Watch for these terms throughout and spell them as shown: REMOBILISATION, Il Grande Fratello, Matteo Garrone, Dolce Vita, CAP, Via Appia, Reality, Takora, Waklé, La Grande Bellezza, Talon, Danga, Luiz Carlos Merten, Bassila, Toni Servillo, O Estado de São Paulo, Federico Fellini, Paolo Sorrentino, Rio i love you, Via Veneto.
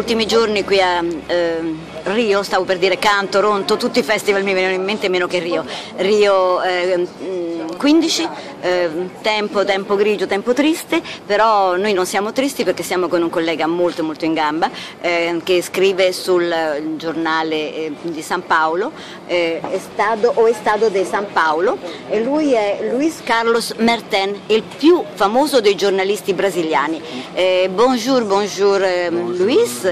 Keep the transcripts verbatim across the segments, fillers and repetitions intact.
ultimi giorni qui a eh, Rio, stavo per dire Cannes, Toronto, tutti i festival mi venivano in mente meno che Rio, Rio eh, quindici, eh, tempo, tempo grigio, tempo triste, però noi non siamo tristi perché siamo con un collega molto molto in gamba eh, che scrive sul giornale eh, di San Paolo, eh, Estado, O Estado de São Paulo, e lui è Luiz Carlos Merten, il più famoso dei giornalisti brasiliani. Eh, bonjour, bonjour eh, Luis,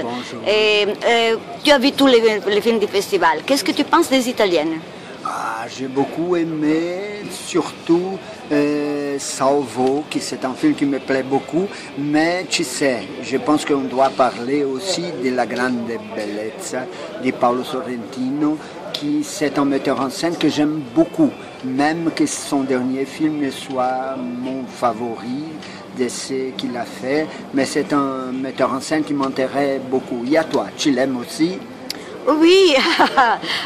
eh, eh, tu as vu tous les, les films du festival, qu'est-ce que tu penses des italiennes? Ah, j'ai beaucoup aimé, surtout euh, Salvo, qui c'est un film qui me plaît beaucoup, mais tu sais, je pense qu'on doit parler aussi de La Grande Bellezza de Paolo Sorrentino, qui c'est un metteur en scène que j'aime beaucoup, même que son dernier film soit mon favori de ce qu'il a fait, mais c'est un metteur en scène qui m'intéresse beaucoup. Et à toi, tu l'aimes aussi? Oui,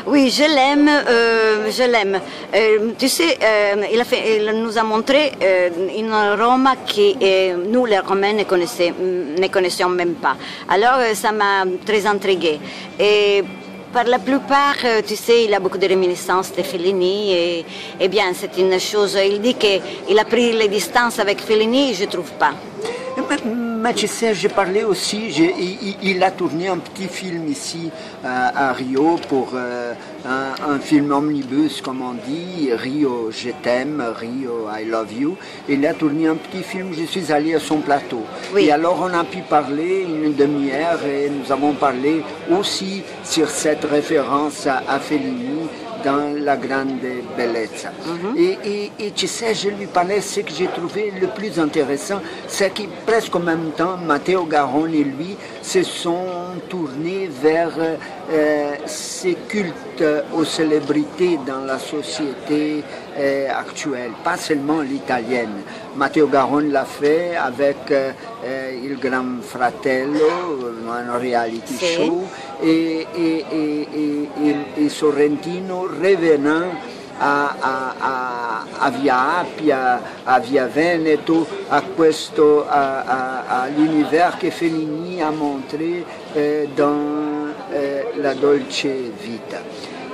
oui, je l'aime, euh, je l'aime. Euh, tu sais, euh, il, a fait, il nous a montré euh, une Rome que euh, nous, les Romains, ne, ne connaissions même pas. Alors, ça m'a très intriguée. Et par la plupart, tu sais, il a beaucoup de réminiscences de Fellini et, et bien, c'est une chose, il dit qu'il a pris les distances avec Fellini, je ne trouve pas. Mais tu sais, j'ai parlé aussi, il, il a tourné un petit film ici à, à Rio pour euh, un, un film omnibus, comme on dit, Rio je t'aime, Rio I love you. Il a tourné un petit film, je suis allé à son plateau. Oui. Et alors on a pu parler une demi-heure et nous avons parlé aussi sur cette référence à, à Fellini dans La Grande Bellezza. Mm-hmm. et, et, et tu sais, je lui parlais, ce que j'ai trouvé le plus intéressant, c'est que presque en même temps, Matteo Garrone et lui se sont tournés vers euh, ces cultes aux célébrités dans la société euh, actuelle, pas seulement l'italienne. Matteo Garrone l'a fait avec euh, Il Grande Fratello, un reality si. show, et, et, et, et, et, et Sorrentino revenant a, a, a, a Via Appia, a Via Veneto, all'universo che Fellini ha mostrato eh, dans eh, la Dolce Vita.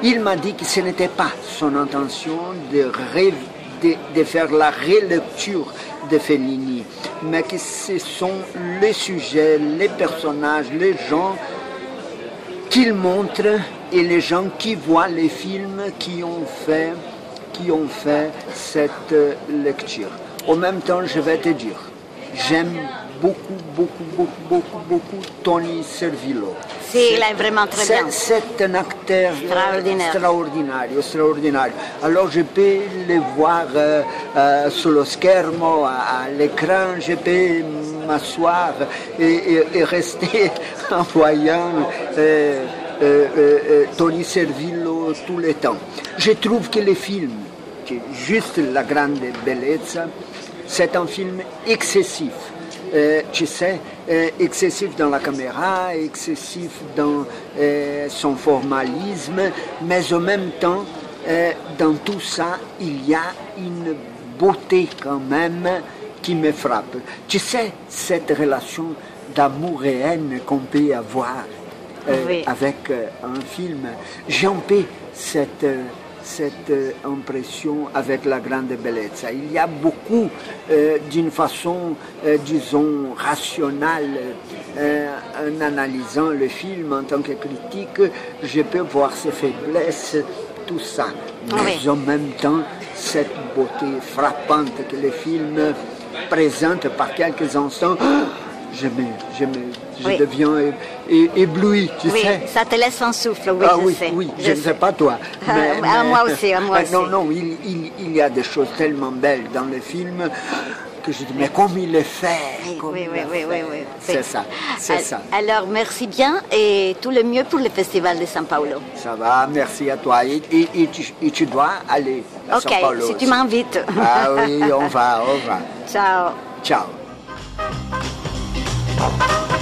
Il m'a dit que ce n'était pas son intention de rêver, De, de faire la relecture de Fellini, mais que ce sont les sujets, les personnages, les gens qu'il montre et les gens qui voient les films qui ont fait, qui ont fait cette lecture. En même temps, je vais te dire, j'aime beaucoup, beaucoup, beaucoup, beaucoup, beaucoup Toni Servillo. Si, il est vraiment très bien. C'est un acteur extraordinaire. Straordinario, straordinario. Alors je peux le voir euh, euh, sur le schermo, à, à l'écran, je peux m'asseoir et, et, et rester en voyant euh, euh, euh, Toni Servillo tout le temps. Je trouve que le film, juste La Grande Bellezza, c'est un film excessif. Euh, tu sais, euh, excessif dans la caméra, excessif dans euh, son formalisme, mais en même temps, euh, dans tout ça, il y a une beauté quand même qui me frappe. Tu sais, cette relation d'amour et haine qu'on peut avoir euh, oui. avec euh, un film, j'en peux cette... Euh, cette impression avec La Grande Bellezza. Il y a beaucoup, euh, d'une façon, euh, disons, rationnelle, euh, en analysant le film en tant que critique, je peux voir ses faiblesses, tout ça. Mais oui. en même temps, cette beauté frappante que le film présente par quelques instants, je me, je me, je oui. deviens ébloui, tu oui, sais. Ça te laisse un souffle, oui, ah, je oui, sais. Oui, je ne sais. sais pas toi. Mais, à mais... moi aussi, à moi ah, aussi. Non, non, il, il, il y a des choses tellement belles dans le film que je dis, mais comme il le fait, oui, comme oui, il oui, le oui, fait. Oui, oui, oui, c'est ça, c'est ça. Alors, merci bien et tout le mieux pour le Festival de São Paulo. Ça va, merci à toi. Et, et, et, tu, et tu dois aller à okay, São Paulo. Ok, si tu m'invites. Ah oui, on va, on va. Ciao. Ciao. Bye.